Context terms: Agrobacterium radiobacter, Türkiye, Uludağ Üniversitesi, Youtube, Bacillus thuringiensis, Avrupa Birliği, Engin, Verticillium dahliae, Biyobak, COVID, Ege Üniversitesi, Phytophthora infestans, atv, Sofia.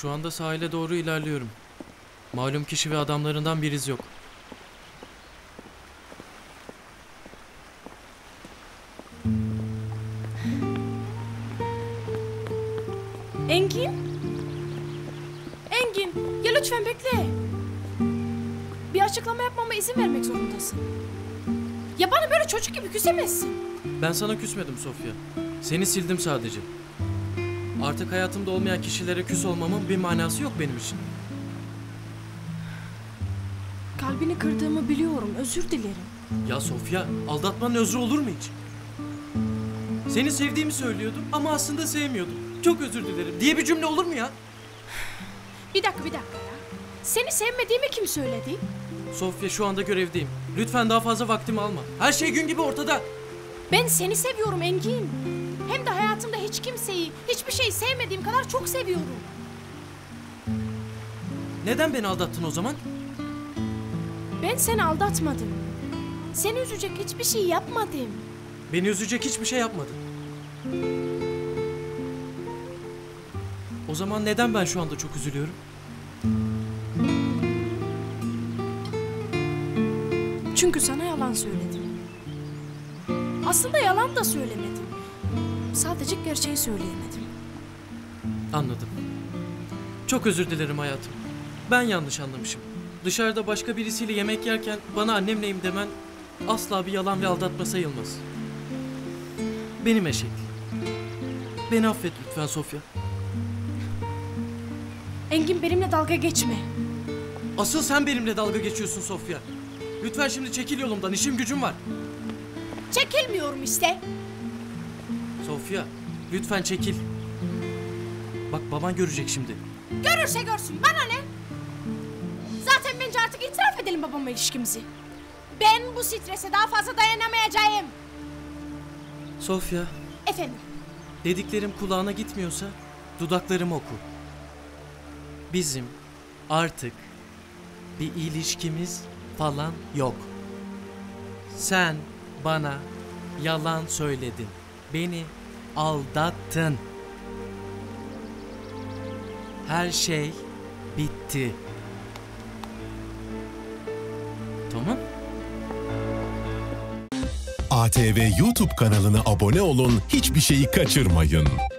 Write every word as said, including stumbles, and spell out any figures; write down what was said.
Şu anda sahile doğru ilerliyorum. Malum kişi ve adamlarından bir iz yok. Engin? Engin, ya lütfen bekle. Bir açıklama yapmama izin vermek zorundasın. Ya bana böyle çocuk gibi küsemezsin. Ben sana küsmedim Sofia. Seni sildim sadece. Artık hayatımda olmayan kişilere küs olmamın bir manası yok benim için. Kalbini kırdığımı biliyorum, özür dilerim. Ya Sofia, aldatmanın özrü olur mu hiç? Seni sevdiğimi söylüyordum ama aslında sevmiyordum. Çok özür dilerim diye bir cümle olur mu ya? Bir dakika, bir dakika ya. Seni sevmediğimi kim söyledi? Sofia, şu anda görevdeyim. Lütfen daha fazla vaktimi alma. Her şey gün gibi ortada. Ben seni seviyorum Engin. Hem de hayatımda hiç kimseyi, hiçbir şeyi sevmediğim kadar çok seviyorum. Neden beni aldattın o zaman? Ben seni aldatmadım. Seni üzecek hiçbir şey yapmadım. Beni üzecek hiçbir şey yapmadın. O zaman neden ben şu anda çok üzülüyorum? Çünkü sana yalan söyledim. Aslında yalan da söylemedim. Sadece gerçeği söyleyemedim. Anladım. Çok özür dilerim hayatım. Ben yanlış anlamışım. Dışarıda başka birisiyle yemek yerken bana annemleyim demen asla bir yalan ve aldatma sayılmaz. Benim eşek. Beni affet lütfen Sofia. Engin, benimle dalga geçme. Asıl sen benimle dalga geçiyorsun Sofia. Lütfen şimdi çekil yolumdan, işim gücüm var. Çekilmiyorum işte. Sofia, lütfen çekil. Bak, baban görecek şimdi. Görürse görsün, bana ne? Zaten bence artık itiraf edelim babamla ilişkimizi. Ben bu strese daha fazla dayanamayacağım. Sofia. Efendim? Dediklerim kulağına gitmiyorsa dudaklarımı oku. Bizim artık bir ilişkimiz falan yok. Sen bana yalan söyledin. Beni aldattın. Her şey bitti. Tamam? A T V YouTube kanalına abone olun, hiçbir şeyi kaçırmayın.